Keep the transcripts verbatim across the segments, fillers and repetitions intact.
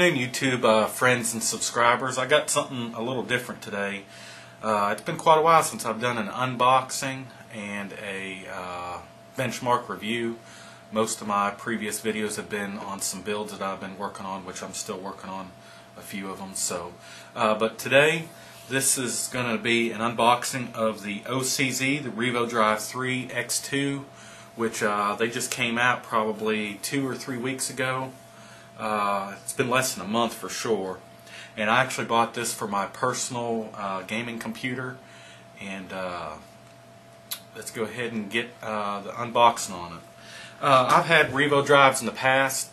afternoon, YouTube uh, friends and subscribers. I got something a little different today. Uh, it's been quite a while since I've done an unboxing and a uh, benchmark review. Most of my previous videos have been on some builds that I've been working on, which I'm still working on a few of them. So, uh, but today, this is going to be an unboxing of the O C Z, the RevoDrive three X two, which uh, they just came out probably two or three weeks ago. Uh, it's been less than a month for sure, and I actually bought this for my personal uh, gaming computer, and uh, let's go ahead and get uh, the unboxing on it. Uh, I've had RevoDrives in the past,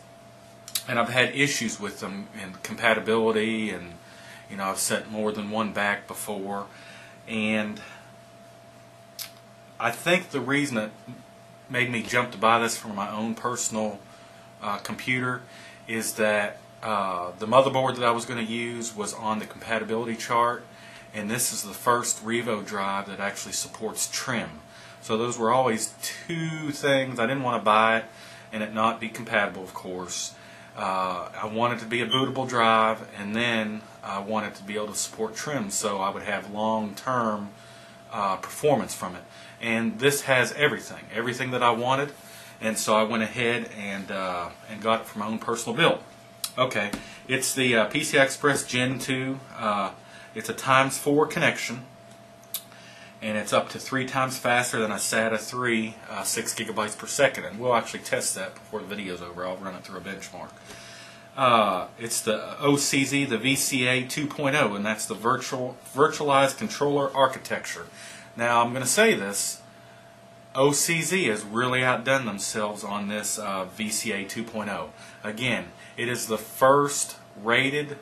and I've had issues with them in compatibility, and you know, I've sent more than one back before, and I think the reason it made me jump to buy this for my own personal uh, computer is that uh, the motherboard that I was going to use was on the compatibility chart, and this is the first RevoDrive that actually supports TRIM. So those were always two things. I didn't want to buy it and it not be compatible, of course. Uh, I wanted to be a bootable drive, and then I wanted to be able to support TRIM so I would have long-term uh, performance from it. And this has everything, everything that I wanted. And so I went ahead and uh, and got it for my own personal build. Okay, it's the uh, P C I Express Gen two. Uh, it's a times four connection, and it's up to three times faster than a SATA three, uh, six gigabytes per second. And we'll actually test that before the video's over. I'll run it through a benchmark. Uh, it's the O C Z, the V C A two point oh, and that's the virtual virtualized controller architecture. Now I'm going to say this. O C Z has really outdone themselves on this uh, V C A two point oh. Again, it is the first rated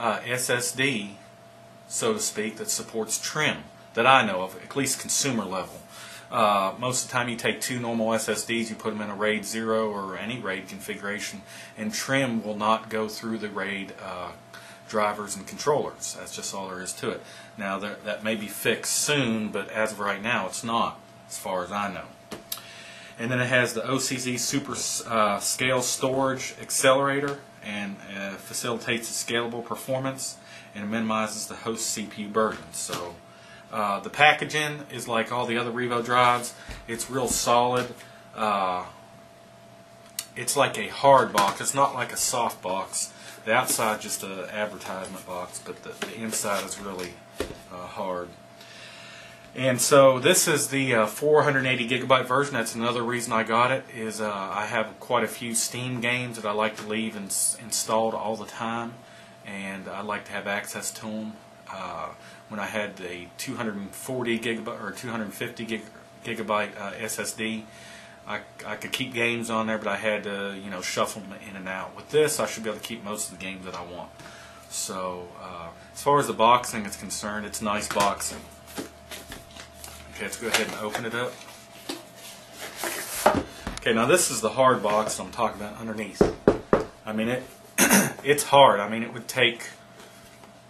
uh, S S D, so to speak, that supports TRIM that I know of, at least consumer level. Uh, most of the time you take two normal S S Ds, you put them in a RAID zero or any RAID configuration, and TRIM will not go through the RAID uh, drivers and controllers. That's just all there is to it. Now there, that may be fixed soon, but as of right now it's not, as far as I know. And then it has the O C Z Super uh, Scale Storage Accelerator, and uh, facilitates the scalable performance and minimizes the host C P U burden. So uh, the packaging is like all the other Revo drives. It's real solid. Uh, it's like a hard box. It's not like a soft box. The outside just an advertisement box, but the, the inside is really uh, hard. And so this is the uh, four hundred eighty gigabyte version. That's another reason I got it, is uh, I have quite a few Steam games that I like to leave in installed all the time, and I like to have access to them. Uh, when I had the two hundred forty gigabyte or two hundred fifty gigabyte uh, S S D, I, I could keep games on there, but I had to, you know, shuffle them in and out. With this, I should be able to keep most of the games that I want. So uh, as far as the boxing is concerned, it's nice boxing. Okay, let's go ahead and open it up. Okay, now this is the hard box I'm talking about underneath. I mean, it it's hard. I mean, it would take,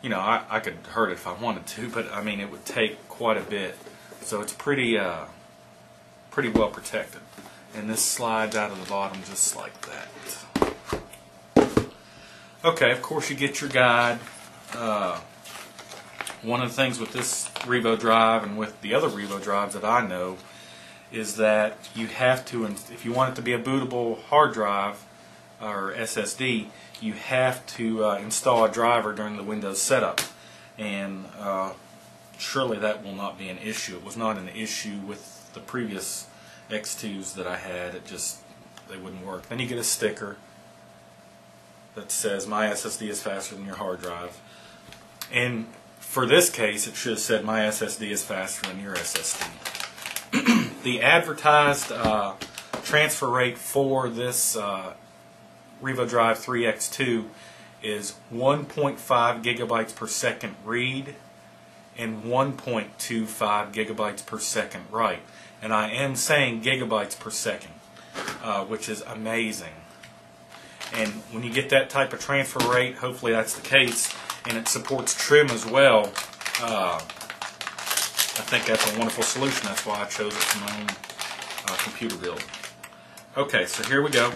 you know, I, I could hurt it if I wanted to, but I mean, it would take quite a bit. So it's pretty, uh, pretty well protected. And this slides out of the bottom just like that. Okay, of course you get your guide. Uh, One of the things with this RevoDrive and with the other RevoDrives that I know is that you have to, if you want it to be a bootable hard drive or S S D, you have to uh, install a driver during the Windows setup. And uh, surely that will not be an issue. It was not an issue with the previous X twos that I had. It just, they wouldn't work. Then you get a sticker that says, "My S S D is faster than your hard drive." And for this case, it should have said, "My S S D is faster than your S S D." The advertised uh, transfer rate for this uh, RevoDrive three X two is one point five gigabytes per second read and one point two five gigabytes per second write. And I am saying gigabytes per second, uh, which is amazing. And when you get that type of transfer rate, hopefully that's the case, and it supports TRIM as well, uh, I think that's a wonderful solution. That's why I chose it for my own uh, computer build. Okay, so here we go.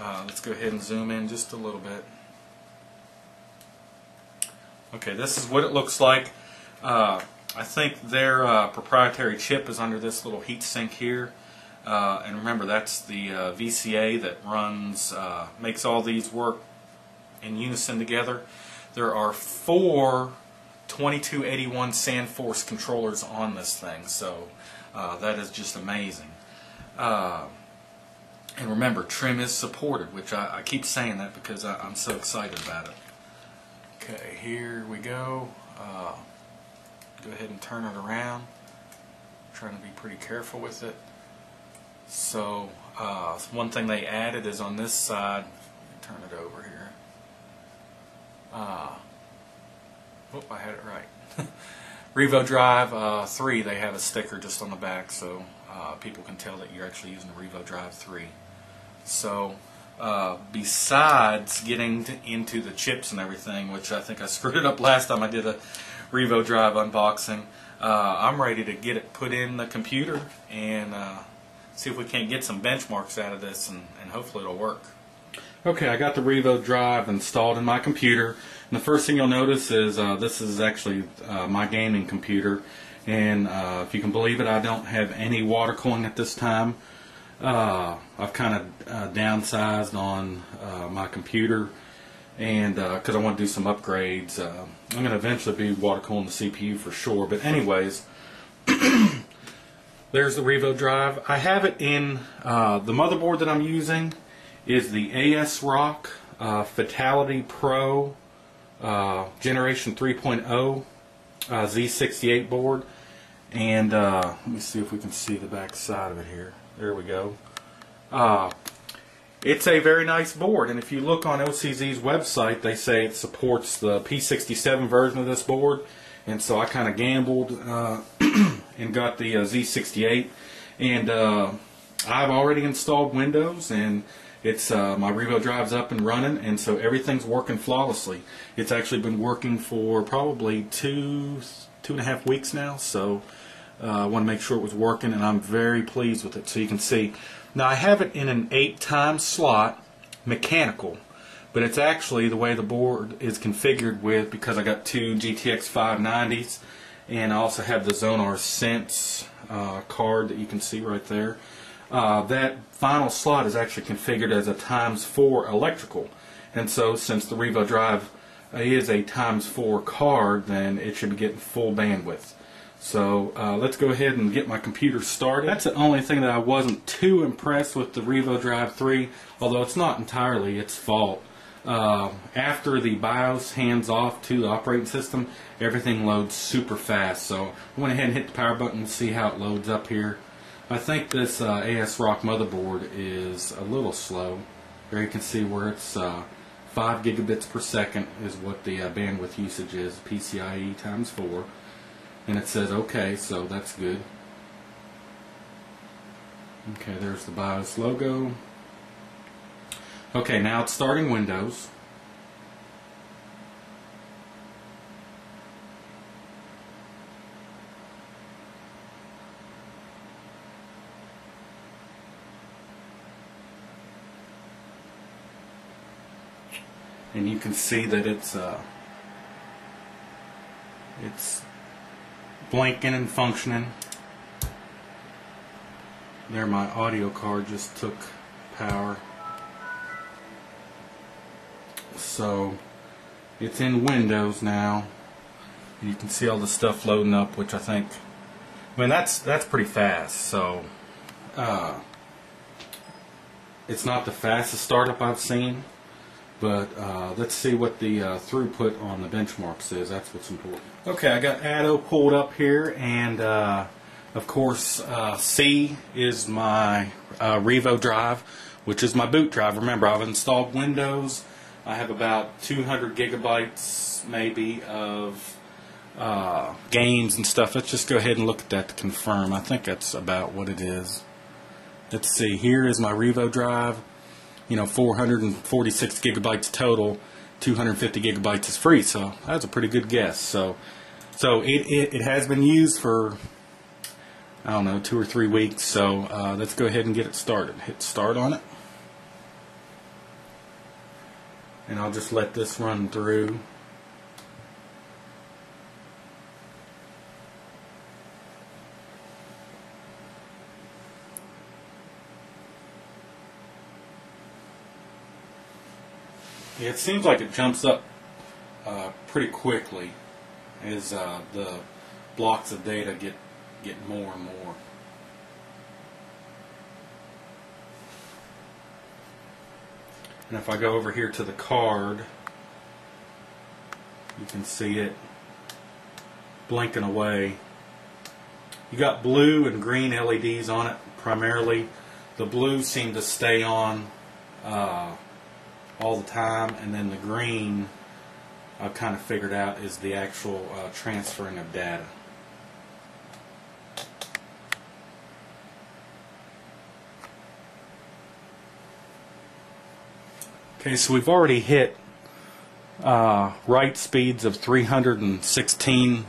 Uh, let's go ahead and zoom in just a little bit. Okay, this is what it looks like. Uh, I think their uh, proprietary chip is under this little heat sink here. Uh, and remember, that's the uh, V C A that runs, uh, makes all these work in unison together. There are four twenty-two eighty-one SandForce controllers on this thing, so uh, that is just amazing. Uh, and remember, TRIM is supported, which I, I keep saying that because I, I'm so excited about it. Okay, here we go. Uh, go ahead and turn it around. I'm trying to be pretty careful with it. So uh, one thing they added is on this side. Turn it over here. Uh, whoop, I had it right. RevoDrive uh, three, they have a sticker just on the back, so uh, people can tell that you're actually using the RevoDrive three. So uh, besides getting to, into the chips and everything, which I think I screwed it up last time I did a RevoDrive unboxing, uh, I'm ready to get it put in the computer and uh, see if we can't get some benchmarks out of this, and, and hopefully it'll work. Okay, I got the RevoDrive installed in my computer, and the first thing you'll notice is uh, this is actually uh, my gaming computer, and uh, if you can believe it, I don't have any water cooling at this time. Uh, I've kind of uh, downsized on uh, my computer, and because uh, I want to do some upgrades. Uh, I'm going to eventually be water cooling the C P U for sure, but anyways, there's the RevoDrive. I have it in uh, the motherboard that I'm using. Is the ASRock uh, Fatality Pro uh, Generation three point oh uh, Z sixty-eight board. And uh, let me see if we can see the back side of it here. There we go. Uh, it's a very nice board, and if you look on O C Z's website, they say it supports the P sixty-seven version of this board. And so I kind of gambled uh, and got the uh, Z sixty-eight. And uh, I've already installed Windows, and It's uh, my RevoDrive's up and running, and so everything's working flawlessly. It's actually been working for probably two, two and a half weeks now, so uh, I want to make sure it was working, and I'm very pleased with it. So you can see, now I have it in an eight-time slot, mechanical, but it's actually the way the board is configured with, because I got two G T X five nineties, and I also have the Xonar Xense uh, card that you can see right there. Uh, that final slot is actually configured as a times four electrical, and so since the RevoDrive is a times four card, then it should be getting full bandwidth. So uh, let's go ahead and get my computer started. That's the only thing that I wasn't too impressed with the RevoDrive three, although it's not entirely its fault. Uh, after the BIOS hands off to the operating system, everything loads super fast. So I went ahead and hit the power button and see how it loads up here. I think this uh, ASRock motherboard is a little slow. There you can see where it's uh, five gigabits per second is what the uh, bandwidth usage is, P C I E times four, and it says okay, so that's good. Okay, there's the BIOS logo. Okay, now it's starting Windows. And you can see that it's uh, it's blinking and functioning. There, my audio card just took power. So it's in Windows now. And you can see all the stuff loading up, which I think, I mean, that's that's pretty fast. So uh, it's not the fastest startup I've seen. But uh, let's see what the uh, throughput on the benchmarks is. That's what's important. Okay, I got ATTO pulled up here, and uh, of course uh, C is my uh, RevoDrive, which is my boot drive. Remember, I've installed Windows. I have about two hundred gigabytes maybe of uh, games and stuff. Let's just go ahead and look at that to confirm. I think that's about what it is. Let's see. Here is my RevoDrive. You know, four hundred forty-six gigabytes total, two hundred fifty gigabytes is free, so that's a pretty good guess. So so it, it, it has been used for, I don't know, two or three weeks, so uh, let's go ahead and get it started. Hit start on it. and I'll just let this run through. Yeah, it seems like it jumps up uh, pretty quickly as uh, the blocks of data get get more and more. And if I go over here to the card, you can see it blinking away. You got blue and green L E Ds on it primarily. The blue seemed to stay on uh, all the time, and then the green I've kind of figured out is the actual uh, transferring of data. Okay, so we've already hit uh, write speeds of three hundred sixteen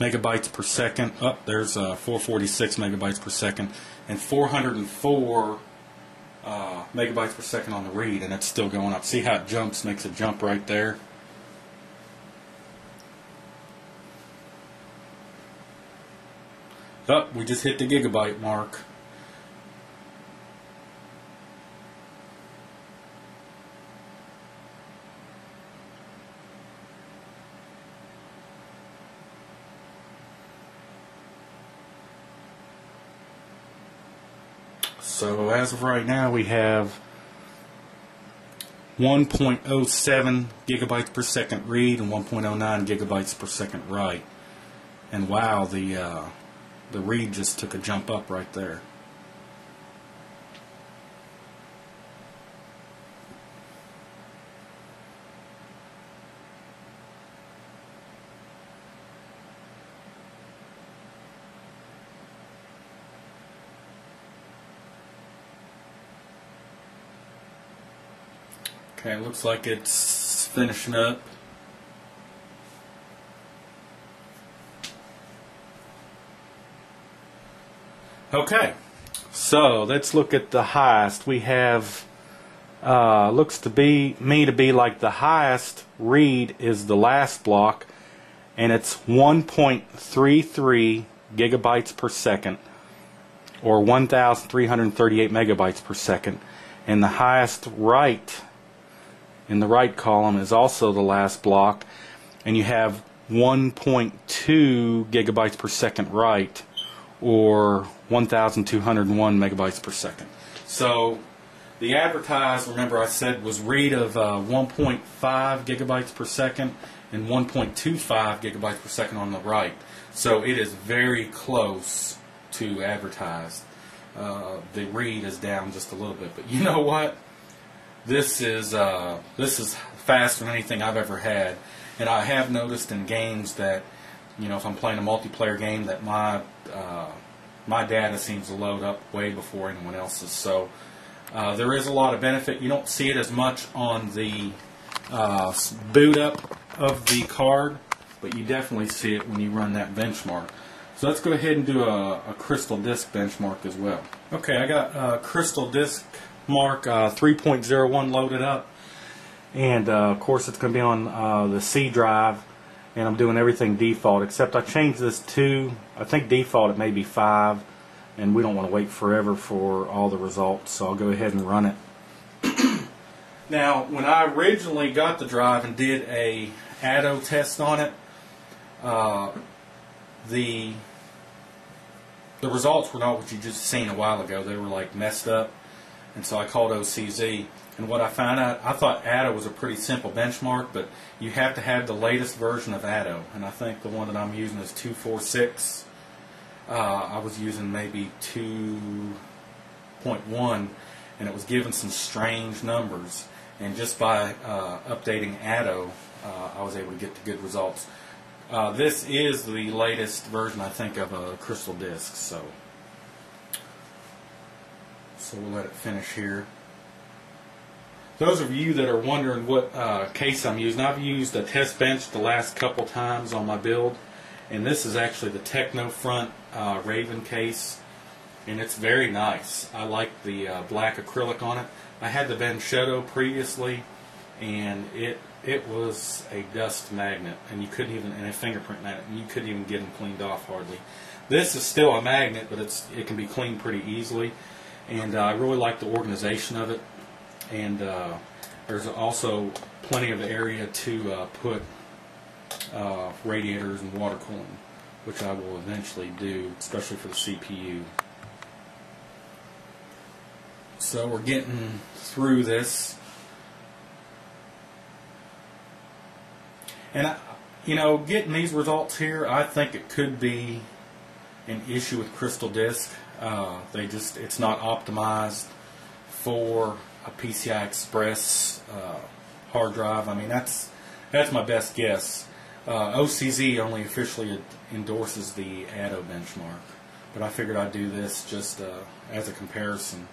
megabytes per second. Oh, there's uh, four forty-six megabytes per second, and four hundred four uh, megabytes per second on the read, and it's still going up. See how it jumps, makes a jump right there. Oh, we just hit the gigabyte mark. So as of right now, we have one point oh seven gigabytes per second read and one point oh nine gigabytes per second write. And wow, the uh, the read just took a jump up right there. Okay, looks like it's finishing up. Okay, so let's look at the highest. We have uh, looks to be me to be like the highest read is the last block, and it's one point three three gigabytes per second, or one thousand three hundred thirty-eight megabytes per second, and the highest write in the right column is also the last block, and you have one point two gigabytes per second write, or one thousand two hundred one megabytes per second. So the advertised, remember I said, was read of uh, one point five gigabytes per second and one point two five gigabytes per second on the write. So it is very close to advertised. Uh, the read is down just a little bit, but you know what? This is uh, this is faster than anything I've ever had, and I have noticed in games that, you know, if I'm playing a multiplayer game, that my uh, my data seems to load up way before anyone else's. So uh, there is a lot of benefit. You don't see it as much on the uh, boot up of the card, but you definitely see it when you run that benchmark. So let's go ahead and do a, a Crystal Disk benchmark as well. Okay, I got uh, Crystal Disk Mark uh, three point oh one loaded up, and uh, of course it's going to be on uh, the C drive, and I'm doing everything default, except I changed this to, I think default it may be five, and we don't want to wait forever for all the results, so I'll go ahead and run it. Now, when I originally got the drive and did a ATTO test on it, uh, the the results were not what you just seen a while ago. They were like messed up. And so I called O C Z, and what I found out, I thought ATTO was a pretty simple benchmark, but you have to have the latest version of ATTO, and I think the one that I'm using is two forty-six. Uh, I was using maybe two point one, and it was giving some strange numbers, and just by uh, updating ATTO, uh, I was able to get the good results. Uh, this is the latest version, I think, of a Crystal Disk, so... So we'll let it finish here. Those of you that are wondering what uh, case I'm using, I've used a test bench the last couple times on my build, and this is actually the Technofront uh, Raven case, and it's very nice. I like the uh, black acrylic on it. I had the Benchetto previously, and it it was a dust magnet, and you couldn't even, and a fingerprint magnet, and you couldn't even get them cleaned off hardly. This is still a magnet, but it's it can be cleaned pretty easily, and uh, I really like the organization of it. And uh, there's also plenty of area to uh, put uh, radiators and water cooling, which I will eventually do, especially for the C P U. So we're getting through this. And, I, you know, getting these results here, I think it could be an issue with Crystal Disk. Uh, they just, it's not optimized for a P C I Express uh, hard drive. I mean, that's that's my best guess. Uh, O C Z only officially endorses the ATTO benchmark, but I figured I'd do this just uh, as a comparison.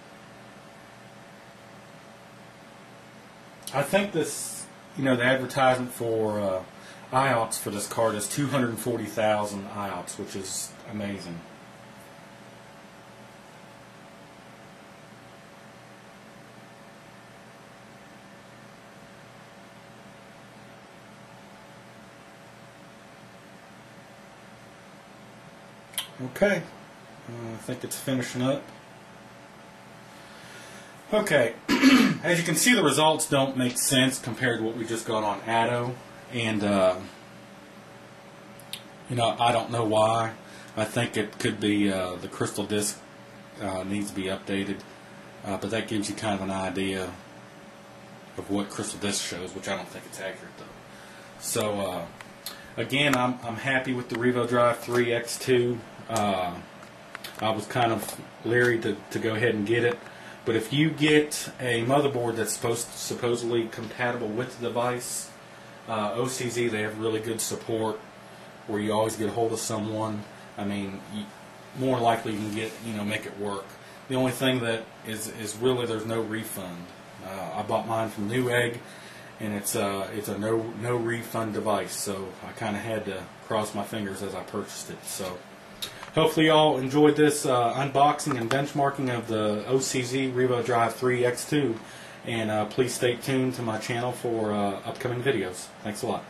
I think this, you know, the advertisement for uh, I O P S for this card is two hundred forty thousand I O P S, which is amazing. Okay, uh, I think it's finishing up. Okay, as you can see, the results don't make sense compared to what we just got on ATTO, and uh, you know, I don't know why. I think it could be uh, the Crystal Disk uh, needs to be updated, uh, but that gives you kind of an idea of what Crystal Disk shows, which I don't think it's accurate though. So uh, again, I'm I'm happy with the RevoDrive three X two. Uh, I was kind of leery to, to go ahead and get it, but if you get a motherboard that's supposed supposedly compatible with the device, uh, O C Z, they have really good support where you always get hold of someone. I mean, you, more likely you can get, you know, make it work. The only thing that is is really, there's no refund. Uh, I bought mine from Newegg, and it's uh it's a no no refund device, so I kind of had to cross my fingers as I purchased it. So hopefully y'all enjoyed this uh, unboxing and benchmarking of the O C Z RevoDrive three X two, and uh, please stay tuned to my channel for uh, upcoming videos. Thanks a lot.